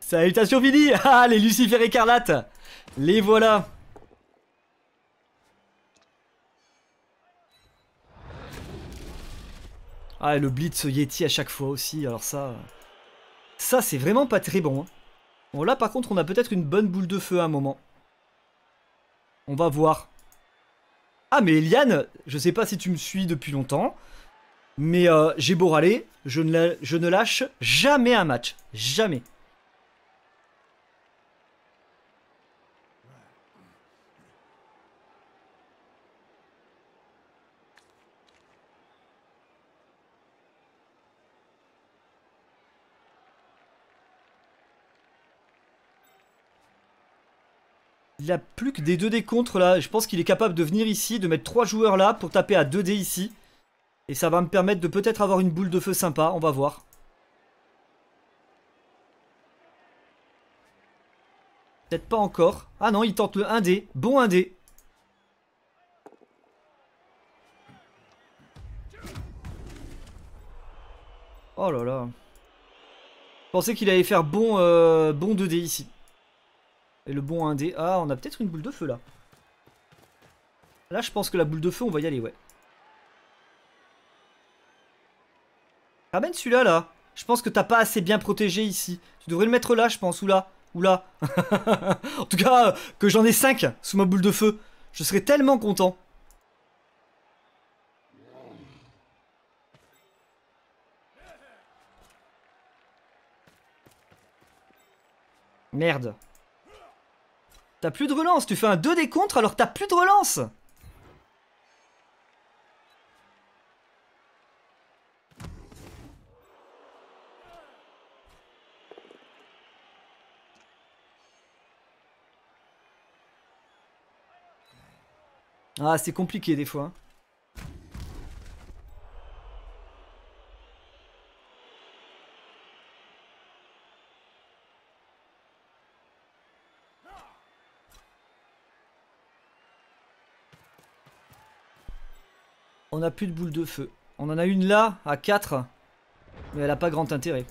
Salutations Vini. Ah, les Lucifères écarlates. Les voilà. Ah, et le blitz Yeti à chaque fois aussi. Alors ça... Ça, c'est vraiment pas très bon. Hein. Bon, là, par contre, on a peut-être une bonne boule de feu à un moment. On va voir. Ah mais Eliane, je sais pas si tu me suis depuis longtemps, mais euh, j'ai beau râler, je ne, la, je ne lâche jamais un match, jamais. Il a plus que des deux dés contre là. Je pense qu'il est capable de venir ici, de mettre trois joueurs là pour taper à deux dés ici. Et ça va me permettre de peut-être avoir une boule de feu sympa. On va voir. Peut-être pas encore. Ah non, il tente le un dé. Bon un dé. Oh là là. Je pensais qu'il allait faire bon, euh, bon deux dés ici. Et le bon un dé. Ah, on a peut-être une boule de feu là. Là, je pense que la boule de feu, on va y aller, ouais. Ramène celui-là, là. Je pense que t'as pas assez bien protégé ici. Tu devrais le mettre là, je pense, ou là. Ou là. En tout cas, que j'en ai cinq sous ma boule de feu. Je serais tellement content. Merde. T'as plus de relance, tu fais un deux des contres alors t'as plus de relance. Ah, c'est compliqué des fois. On n'a plus de boule de feu. On en a une là, à quatre. Mais elle n'a pas grand intérêt.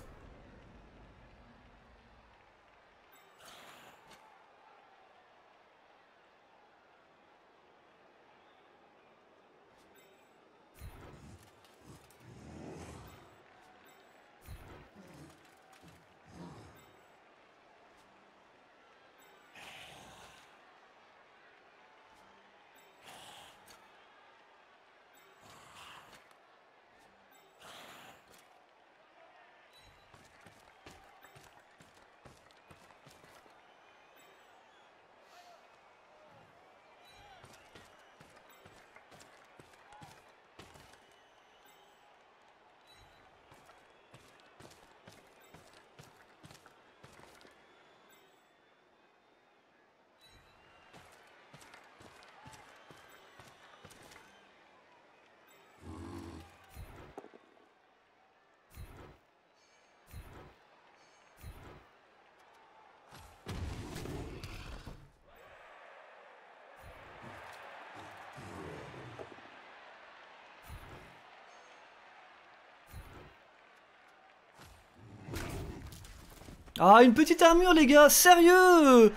Ah, une petite armure, les gars, sérieux!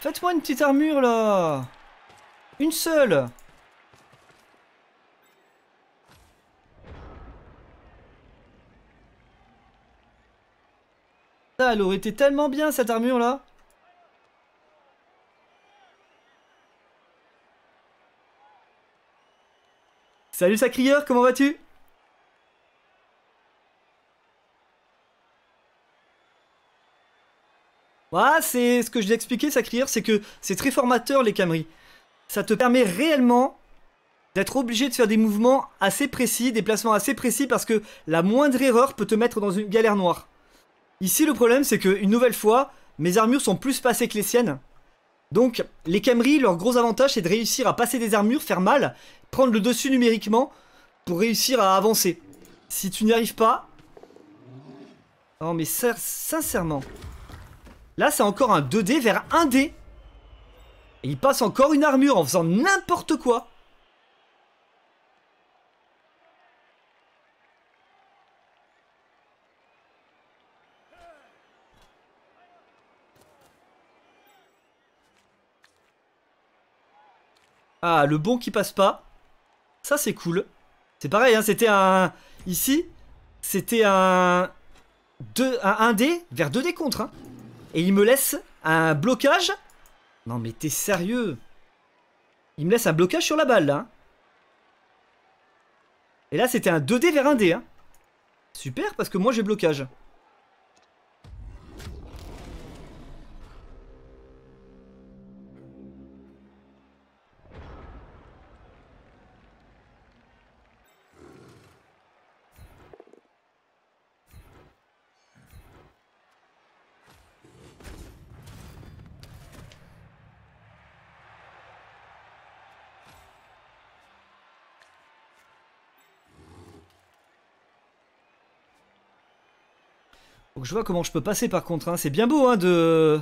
Faites-moi une petite armure, là! Une seule! Ah, elle aurait été tellement bien, cette armure, là! Salut, sacrieur, comment vas-tu? Ah, c'est ce que je l'ai expliqué, sacrieur, c'est que c'est très formateur, les Khemri. Ça te permet réellement d'être obligé de faire des mouvements assez précis, des placements assez précis, parce que la moindre erreur peut te mettre dans une galère noire. Ici, le problème, c'est qu'une nouvelle fois, mes armures sont plus passées que les siennes. Donc, les Khemri, leur gros avantage, c'est de réussir à passer des armures, faire mal, prendre le dessus numériquement, pour réussir à avancer. Si tu n'y arrives pas... Oh, mais sincèrement... Là, c'est encore un deux D vers un D. Et il passe encore une armure en faisant n'importe quoi. Ah, le bon qui passe pas. Ça, c'est cool. C'est pareil, hein, c'était un... Ici, c'était un... deux... un un D vers deux D contre, hein. Et il me laisse un blocage. Non mais t'es sérieux. Il me laisse un blocage sur la balle là. Et là c'était un deux D vers un D. Hein. Super parce que moi j'ai blocage. Je vois comment je peux passer par contre, hein. C'est bien beau hein, de...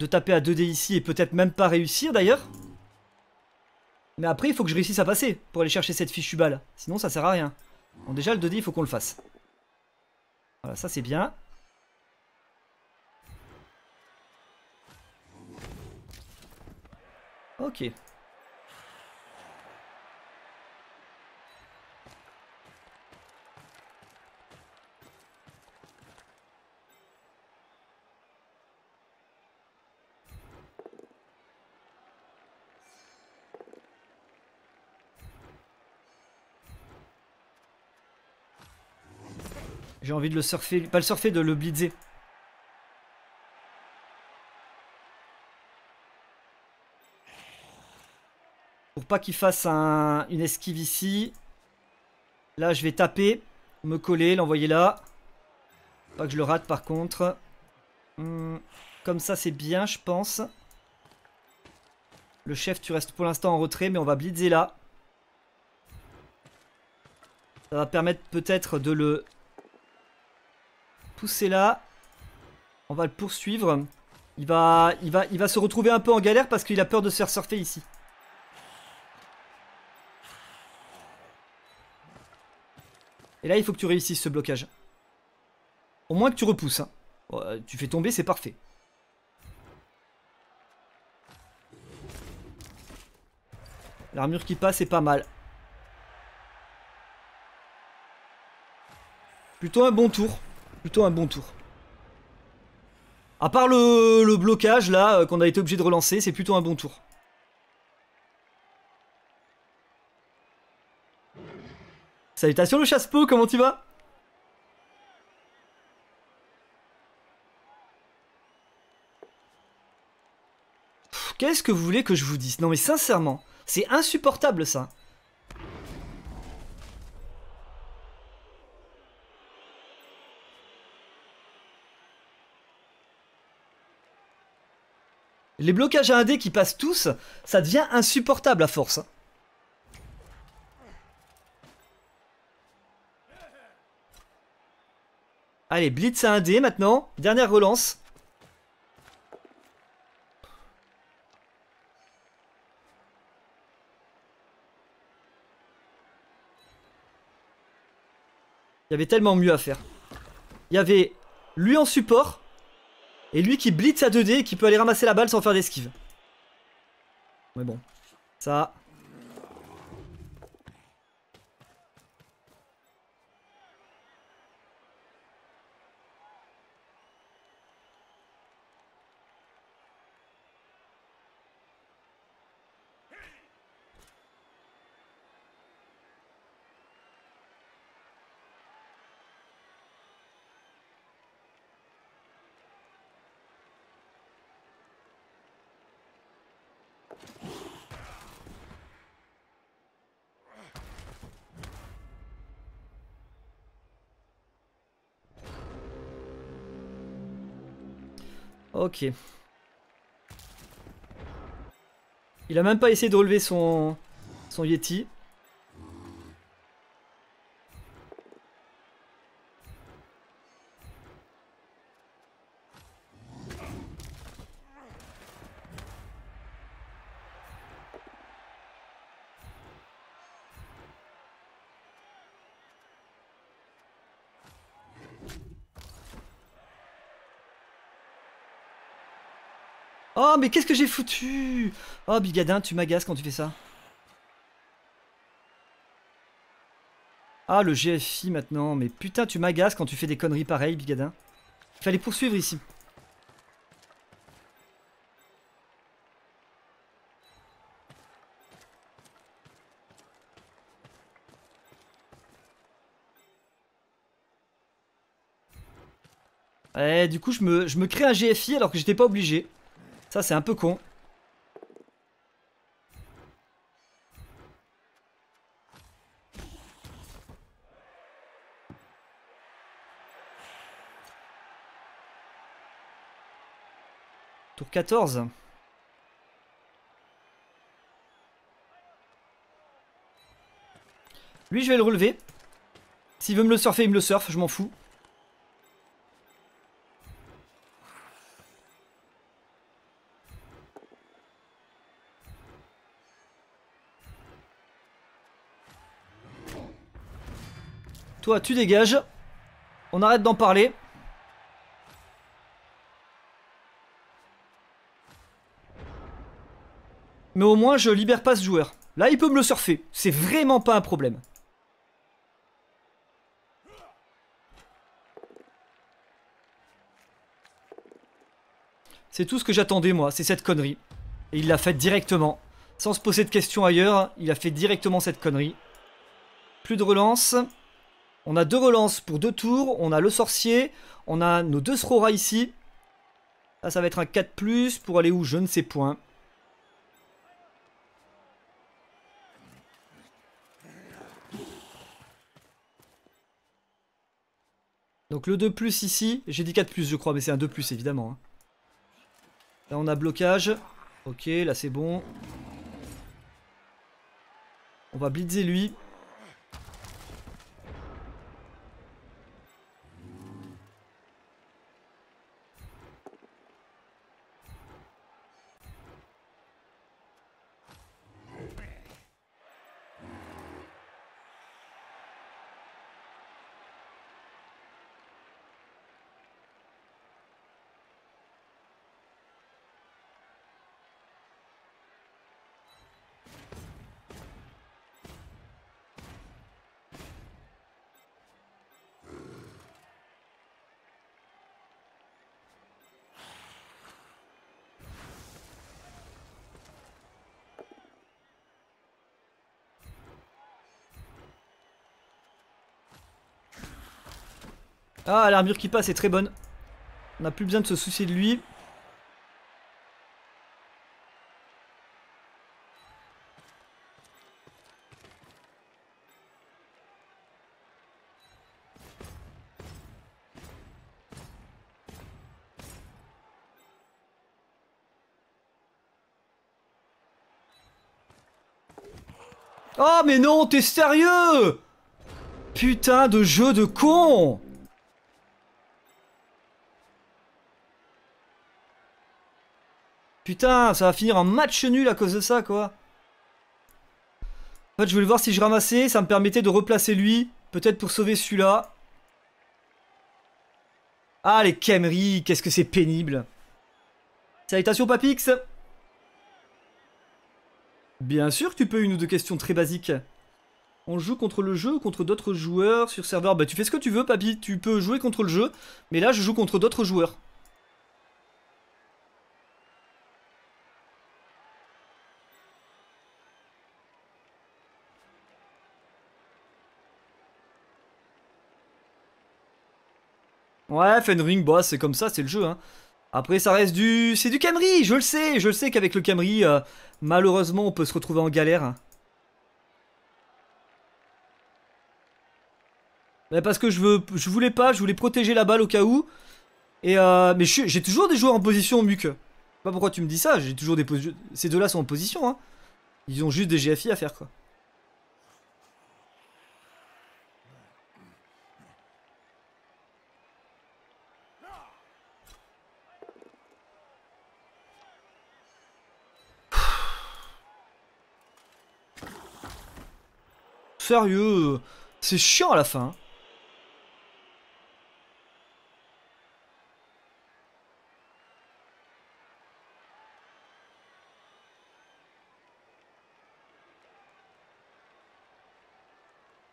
de taper à deux D ici et peut-être même pas réussir d'ailleurs. Mais après il faut que je réussisse à passer pour aller chercher cette fichue balle, sinon ça sert à rien. Bon déjà le deux D il faut qu'on le fasse. Voilà ça c'est bien. Ok. J'ai envie de le surfer, pas le surfer, de le blitzer. Pour pas qu'il fasse un, une esquive ici. Là, je vais taper, me coller, l'envoyer là. Pas que je le rate par contre. Hum, comme ça, c'est bien, je pense. Le chef, tu restes pour l'instant en retrait, mais on va blitzer là. Ça va permettre peut-être de le pousser là. On va le poursuivre. Il va, il va, il va se retrouver un peu en galère parce qu'il a peur de se faire surfer ici. Et là, il faut que tu réussisses ce blocage. Au moins que tu repousses. Hein. Bon, tu fais tomber, c'est parfait. L'armure qui passe est pas mal. Plutôt un bon tour. Plutôt un bon tour. À part le, le blocage là qu'on a été obligé de relancer, c'est plutôt un bon tour. Salutations le chasse-pot, comment tu vas? Qu'est-ce que vous voulez que je vous dise? Non mais sincèrement, c'est insupportable ça. Les blocages à un dé qui passent tous, ça devient insupportable à force. Allez, blitz à un dé maintenant. Dernière relance. Il y avait tellement mieux à faire. Il y avait lui en support. Et lui qui blitz à deux dés et qui peut aller ramasser la balle sans faire d'esquive. Mais bon, ça... Ok. Il a même pas essayé de relever son, son Yeti. Oh mais qu'est-ce que j'ai foutu? Oh Bigadin, tu m'agaces quand tu fais ça. Ah le G F I maintenant, mais putain tu m'agaces quand tu fais des conneries pareilles Bigadin. Il fallait poursuivre ici. Eh du coup je me, je me crée un G F I alors que j'étais pas obligé. Ça, c'est un peu con. Tour quatorze. Lui, je vais le relever. S'il veut me le surfer, il me le surfe, je m'en fous. Toi, tu dégages. On arrête d'en parler. Mais au moins, je libère pas ce joueur. Là, il peut me le surfer. C'est vraiment pas un problème. C'est tout ce que j'attendais, moi. C'est cette connerie. Et il l'a faite directement. Sans se poser de questions ailleurs, il a fait directement cette connerie. Plus de relance. On a deux relances pour deux tours. On a le sorcier. On a nos deux Srora ici. Là, ça va être un quatre plus pour aller où? Je ne sais point. Donc le deux plus ici. J'ai dit quatre plus je crois, mais c'est un deux plus évidemment. Là, on a blocage. Ok, là c'est bon. On va blitzer lui. Ah, l'armure qui passe est très bonne. On n'a plus besoin de se soucier de lui. Oh mais non, t'es sérieux? Putain de jeu de con! Putain, ça va finir en match nul à cause de ça, quoi. En fait, je voulais voir si je ramassais. Ça me permettait de replacer lui. Peut-être pour sauver celui-là. Ah, les Khemri, qu'est-ce que c'est pénible. Salutations, Papix. Bien sûr que tu peux une ou deux questions très basiques. On joue contre le jeu ou contre d'autres joueurs sur serveur? Bah, tu fais ce que tu veux, Papy. Tu peux jouer contre le jeu. Mais là, je joue contre d'autres joueurs. Ouais, Fenring, bah c'est comme ça, c'est le jeu. Hein. Après, ça reste du... C'est du Khemri, je le sais. Je le sais qu'avec le Khemri, euh, malheureusement, on peut se retrouver en galère. Mais parce que je veux, je voulais pas, je voulais protéger la balle au cas où. Et euh... Mais j'ai suis... toujours des joueurs en position au muc. Je sais pas pourquoi tu me dis ça, j'ai toujours des... Pos... Ces deux-là sont en position. Hein. Ils ont juste des G F I à faire, quoi. Sérieux, c'est chiant à la fin.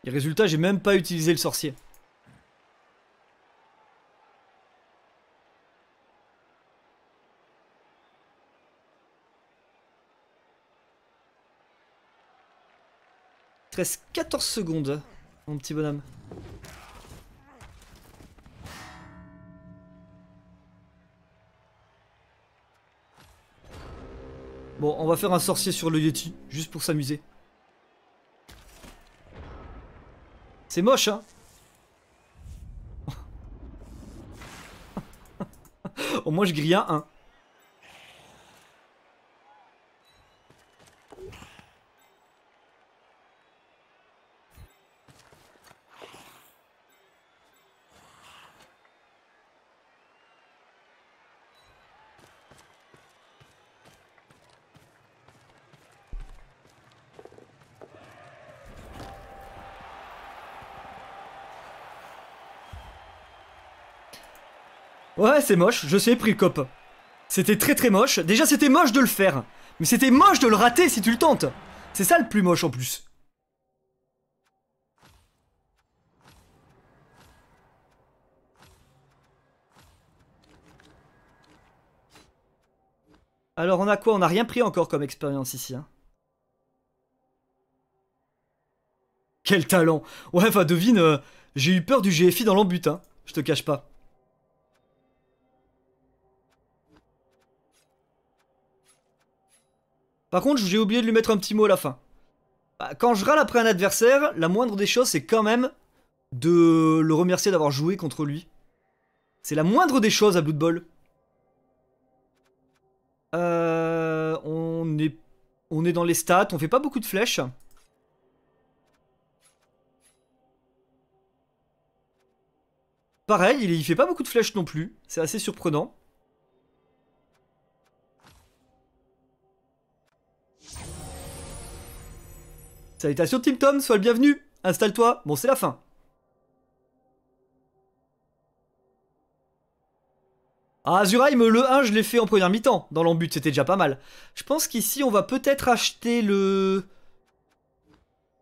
Et résultat, j'ai même pas utilisé le sorcier. quatorze secondes, mon petit bonhomme. Bon, on va faire un sorcier sur le Yeti, juste pour s'amuser. C'est moche, hein? Au moins, je grille un un. Ouais, c'est moche, je sais, Prilkop. C'était très très moche. Déjà, c'était moche de le faire. Mais c'était moche de le rater si tu le tentes. C'est ça le plus moche en plus. Alors, on a quoi? On n'a rien pris encore comme expérience ici. Hein. Quel talent. Ouais, enfin, devine... Euh... J'ai eu peur du G F I dans l'embute, hein. Je te cache pas. Par contre, j'ai oublié de lui mettre un petit mot à la fin. Quand je râle après un adversaire, la moindre des choses, c'est quand même de le remercier d'avoir joué contre lui. C'est la moindre des choses à Blood Bowl. Euh, on, est, on est dans les stats, on fait pas beaucoup de flèches. Pareil, il, il fait pas beaucoup de flèches non plus, c'est assez surprenant. Salutations Tim Tom, sois le bienvenu. Installe-toi, bon c'est la fin. Ah Zuraïm, le un je l'ai fait en première mi-temps, dans l'embute c'était déjà pas mal. Je pense qu'ici on va peut-être acheter le...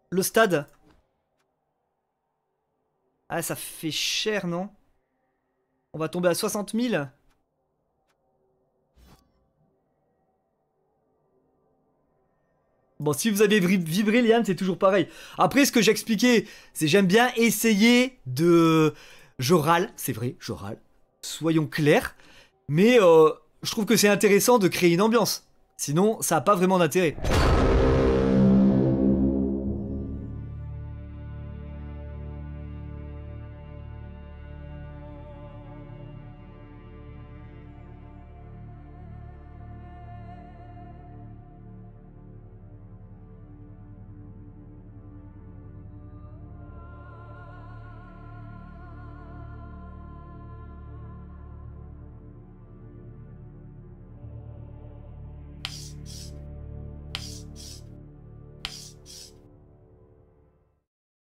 Le stade. Ah ça fait cher non? On va tomber à soixante mille. Bon si vous avez vibré Eliane c'est toujours pareil. Après ce que j'expliquais c'est j'aime bien essayer de... Je râle, c'est vrai, je râle. Soyons clairs. Mais euh, je trouve que c'est intéressant de créer une ambiance. Sinon, ça n'a pas vraiment d'intérêt.